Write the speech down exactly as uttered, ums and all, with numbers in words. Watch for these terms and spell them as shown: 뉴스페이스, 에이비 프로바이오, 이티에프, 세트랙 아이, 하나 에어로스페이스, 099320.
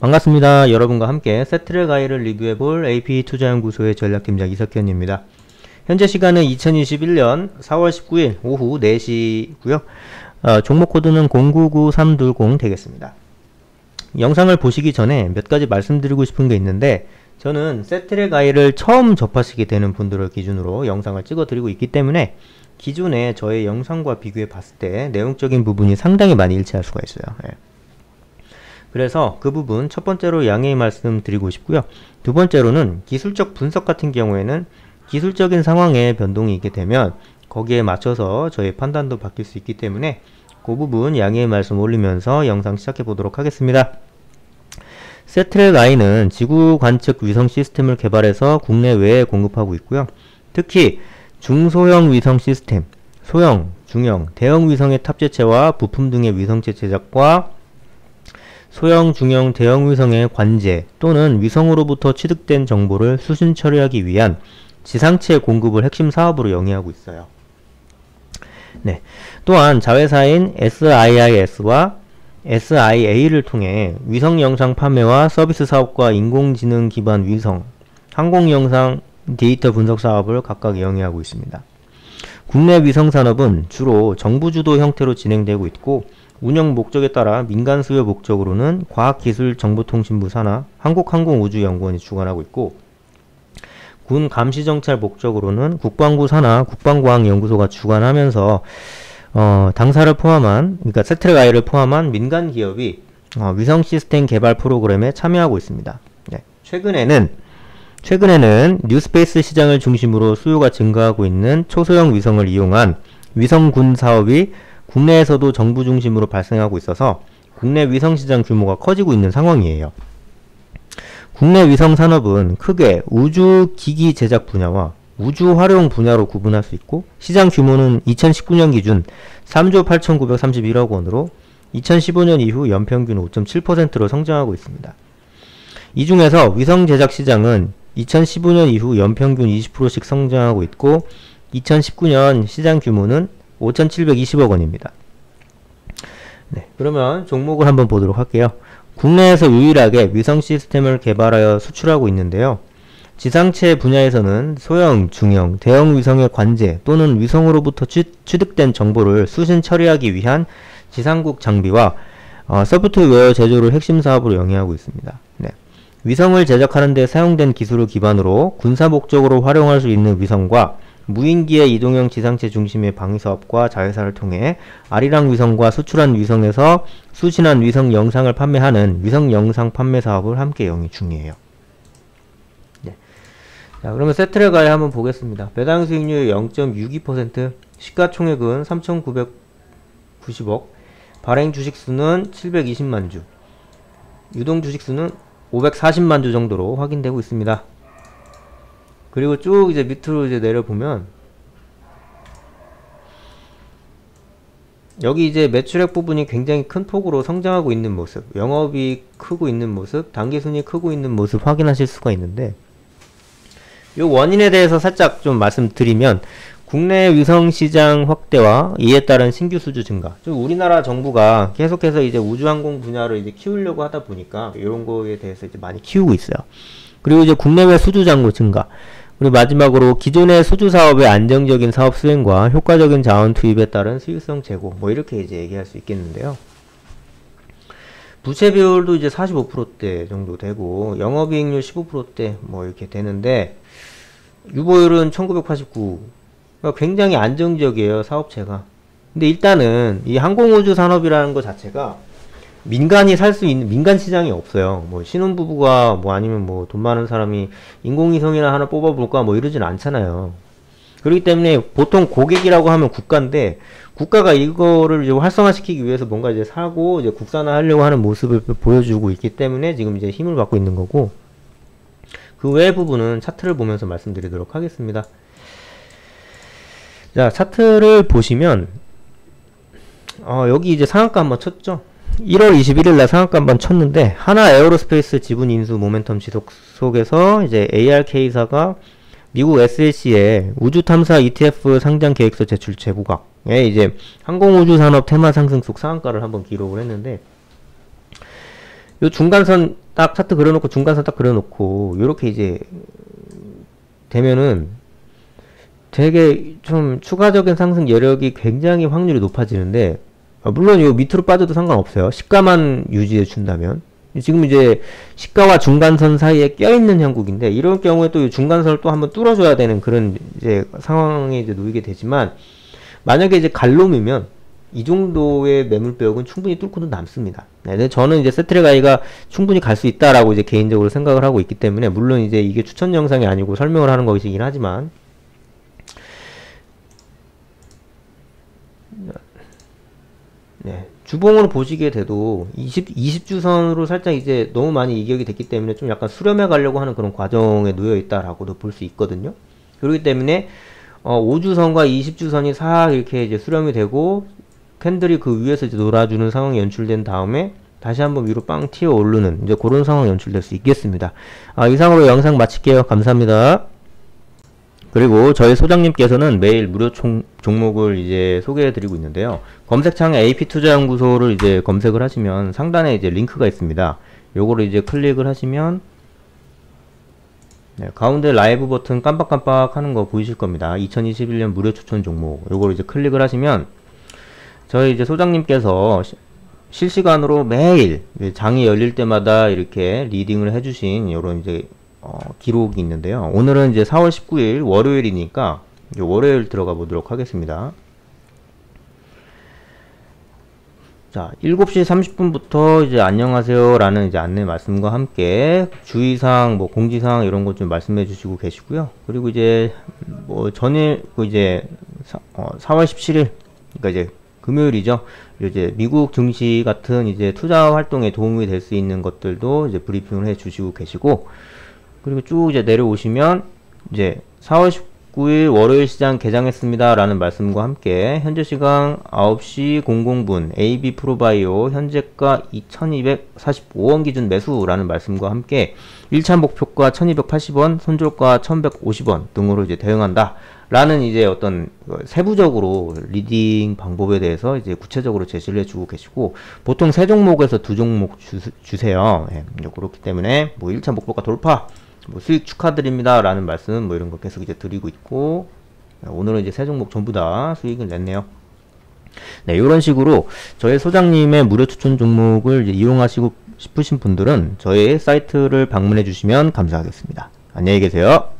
반갑습니다. 여러분과 함께 세트랙 아이를 리뷰해볼 에이피 투자연구소의 전략팀장 이석현입니다. 현재 시간은 이천이십일년 사월 십구일 오후 네 시고요. 어, 종목 코드는 공구구삼이공 되겠습니다. 영상을 보시기 전에 몇 가지 말씀드리고 싶은 게 있는데, 저는 세트랙 아이를 처음 접하시게 되는 분들을 기준으로 영상을 찍어드리고 있기 때문에 기존에 저의 영상과 비교해 봤을 때 내용적인 부분이 상당히 많이 일치할 수가 있어요. 예. 그래서 그 부분 첫 번째로 양해 말씀 드리고 싶고요. 두 번째로는 기술적 분석 같은 경우에는 기술적인 상황에 변동이 있게 되면 거기에 맞춰서 저의 판단도 바뀔 수 있기 때문에 그 부분 양해 말씀 올리면서 영상 시작해 보도록 하겠습니다. 세트랙 아이는 지구 관측 위성 시스템을 개발해서 국내외에 공급하고 있고요. 특히 중소형 위성 시스템, 소형, 중형, 대형 위성의 탑재체와 부품 등의 위성체 제작과 소형, 중형, 대형 위성의 관제 또는 위성으로부터 취득된 정보를 수신 처리하기 위한 지상체 공급을 핵심 사업으로 영위하고 있어요. 네, 또한 자회사인 에스아이아이에스와 에스아이에이를 통해 위성 영상 판매와 서비스 사업과 인공지능 기반 위성, 항공 영상 데이터 분석 사업을 각각 영위하고 있습니다. 국내 위성 산업은 주로 정부 주도 형태로 진행되고 있고, 운영 목적에 따라 민간 수요 목적으로는 과학기술정보통신부 산하 한국항공우주연구원이 주관하고 있고, 군 감시정찰 목적으로는 국방부 산하 국방과학연구소가 주관하면서 어, 당사를 포함한, 그러니까 세트랙 아이를 포함한 민간 기업이 어, 위성 시스템 개발 프로그램에 참여하고 있습니다. 네. 최근에는 최근에는 뉴스페이스 시장을 중심으로 수요가 증가하고 있는 초소형 위성을 이용한 위성군 사업이 국내에서도 정부 중심으로 발생하고 있어서 국내 위성시장 규모가 커지고 있는 상황이에요. 국내 위성산업은 크게 우주기기 제작 분야와 우주활용 분야로 구분할 수 있고, 시장 규모는 이천십구년 기준 삼조 팔천구백삼십일억 원으로 이천십오년 이후 연평균 오 점 칠 퍼센트로 성장하고 있습니다. 이 중에서 위성 제작 시장은 이천십오년 이후 연평균 이십 퍼센트씩 성장하고 있고, 이천십구년 시장 규모는 오천칠백이십억 원입니다. 네, 그러면 종목을 한번 보도록 할게요. 국내에서 유일하게 위성 시스템을 개발하여 수출하고 있는데요. 지상체 분야에서는 소형, 중형, 대형 위성의 관제 또는 위성으로부터 취득된 정보를 수신 처리하기 위한 지상국 장비와 어, 소프트웨어 제조를 핵심 사업으로 영위하고 있습니다. 네. 위성을 제작하는 데 사용된 기술을 기반으로 군사 목적으로 활용할 수 있는 위성과 무인기의 이동형 지상체 중심의 방위사업과 자회사를 통해 아리랑 위성과 수출한 위성에서 수신한 위성 영상을 판매하는 위성 영상 판매 사업을 함께 영위 중이에요. 네. 자, 그러면 세트랙 아이 한번 보겠습니다. 배당 수익률 영 점 육이 퍼센트, 시가총액은 삼천구백구십억, 발행 주식수는 칠백이십만 주, 유동 주식수는 오백사십만 주 정도로 확인되고 있습니다. 그리고 쭉 이제 밑으로 이제 내려보면, 여기 이제 매출액 부분이 굉장히 큰 폭으로 성장하고 있는 모습, 영업이 크고 있는 모습, 단기순이 크고 있는 모습 확인하실 수가 있는데, 이 원인에 대해서 살짝 좀 말씀드리면, 국내 위성시장 확대와 이에 따른 신규 수주 증가. 좀 우리나라 정부가 계속해서 이제 우주항공 분야를 이제 키우려고 하다 보니까 이런 거에 대해서 이제 많이 키우고 있어요. 그리고 이제 국내외 수주 잔고 증가. 그리고 마지막으로 기존의 수주 사업의 안정적인 사업 수행과 효과적인 자원 투입에 따른 수익성 제고. 뭐 이렇게 이제 얘기할 수 있겠는데요. 부채 비율도 이제 사십오 퍼센트대 정도 되고, 영업이익률 십오 퍼센트대 뭐 이렇게 되는데, 유보율은 천구백팔십구. 그러니까 굉장히 안정적이에요, 사업체가. 근데 일단은 이 항공우주 산업이라는 것 자체가 민간이 살 수 있는 민간 시장이 없어요. 뭐 신혼부부가 뭐 아니면 뭐 돈 많은 사람이 인공위성이나 하나 뽑아볼까 뭐 이러진 않잖아요. 그렇기 때문에 보통 고객이라고 하면 국가인데, 국가가 이거를 이제 활성화시키기 위해서 뭔가 이제 사고 이제 국산화하려고 하는 모습을 보여주고 있기 때문에 지금 이제 힘을 받고 있는 거고, 그 외 부분은 차트를 보면서 말씀드리도록 하겠습니다. 자, 차트를 보시면 어, 여기 이제 상한가 한번 쳤죠. 일월 이십일일날 상한가 한번 쳤는데, 하나 에어로스페이스 지분 인수 모멘텀 지속 속에서 이제 에이알케이사가 미국 에스이씨의 우주탐사 이티에프 상장 계획서 제출 재고각에 이제 항공우주산업 테마 상승 속 상한가를 한번 기록을 했는데, 요 중간선 딱 차트 그려놓고 중간선 딱 그려놓고 요렇게 이제 되면은 되게 좀 추가적인 상승 여력이 굉장히 확률이 높아지는데, 물론 요 밑으로 빠져도 상관없어요. 시가만 유지해 준다면. 지금 이제 시가와 중간선 사이에 껴있는 형국인데, 이런 경우에 또 이 중간선을 또 한번 뚫어줘야 되는 그런 이제 상황에 이제 놓이게 되지만, 만약에 이제 갈놈이면 이 정도의 매물벽은 충분히 뚫고도 남습니다. 네, 저는 이제 세트레가이가 충분히 갈 수 있다라고 이제 개인적으로 생각을 하고 있기 때문에, 물론 이제 이게 추천 영상이 아니고 설명을 하는 것이긴 하지만, 네, 주봉으로 보시게 돼도 이십, 이십 주선으로 살짝 이제 너무 많이 이격이 됐기 때문에 좀 약간 수렴해 가려고 하는 그런 과정에 놓여 있다라고도 볼 수 있거든요. 그렇기 때문에 어, 오 주선과 이십 주선이 싹 이렇게 이제 수렴이 되고 캔들이 그 위에서 이제 놀아주는 상황이 연출된 다음에 다시 한번 위로 빵 튀어 오르는 이제 그런 상황이 연출될 수 있겠습니다. 아, 이상으로 영상 마칠게요. 감사합니다. 그리고 저희 소장님께서는 매일 무료 총, 종목을 이제 소개해드리고 있는데요. 검색창에 에이피 투자연구소를 이제 검색을 하시면 상단에 이제 링크가 있습니다. 요거를 이제 클릭을 하시면 네, 가운데 라이브 버튼 깜빡깜빡 하는 거 보이실 겁니다. 이천이십일 년 무료 추천 종목. 요거를 이제 클릭을 하시면 저희 이제 소장님께서 시, 실시간으로 매일 장이 열릴 때마다 이렇게 리딩을 해주신 요런 이제 어, 기록이 있는데요. 오늘은 이제 사월 십구일 월요일이니까 이제 월요일 들어가 보도록 하겠습니다. 자, 일곱 시 삼십 분부터 이제 안녕하세요 라는 이제 안내 말씀과 함께 주의사항, 뭐 공지사항 이런 것 좀 말씀해 주시고 계시고요. 그리고 이제 뭐 전일, 그 이제 사, 어, 사월 십칠일, 그러니까 이제 금요일이죠. 이제 미국 증시 같은 이제 투자 활동에 도움이 될 수 있는 것들도 이제 브리핑을 해 주시고 계시고, 그리고 쭉 이제 내려오시면 이제 사월 십구일 월요일 시장 개장했습니다 라는 말씀과 함께 현재 시간 아홉 시 분 에이비 프로바이오 현재가 이천이백사십오 원 기준 매수 라는 말씀과 함께 일 차 목표가 천이백팔십 원, 손절가 천백오십 원 등으로 이제 대응한다 라는 이제 어떤 세부적으로 리딩 방법에 대해서 이제 구체적으로 제시를 해주고 계시고, 보통 세 종목에서 두 종목 주, 주세요. 예, 그렇기 때문에 뭐 일 차 목표가 돌파, 뭐 수익 축하드립니다 라는 말씀 뭐 이런 거 계속 이제 드리고 있고, 오늘은 이제 세 종목 전부 다 수익을 냈네요. 네, 이런 식으로 저희 소장님의 무료 추천 종목을 이제 이용하시고 싶으신 분들은 저희 사이트를 방문해 주시면 감사하겠습니다. 안녕히 계세요.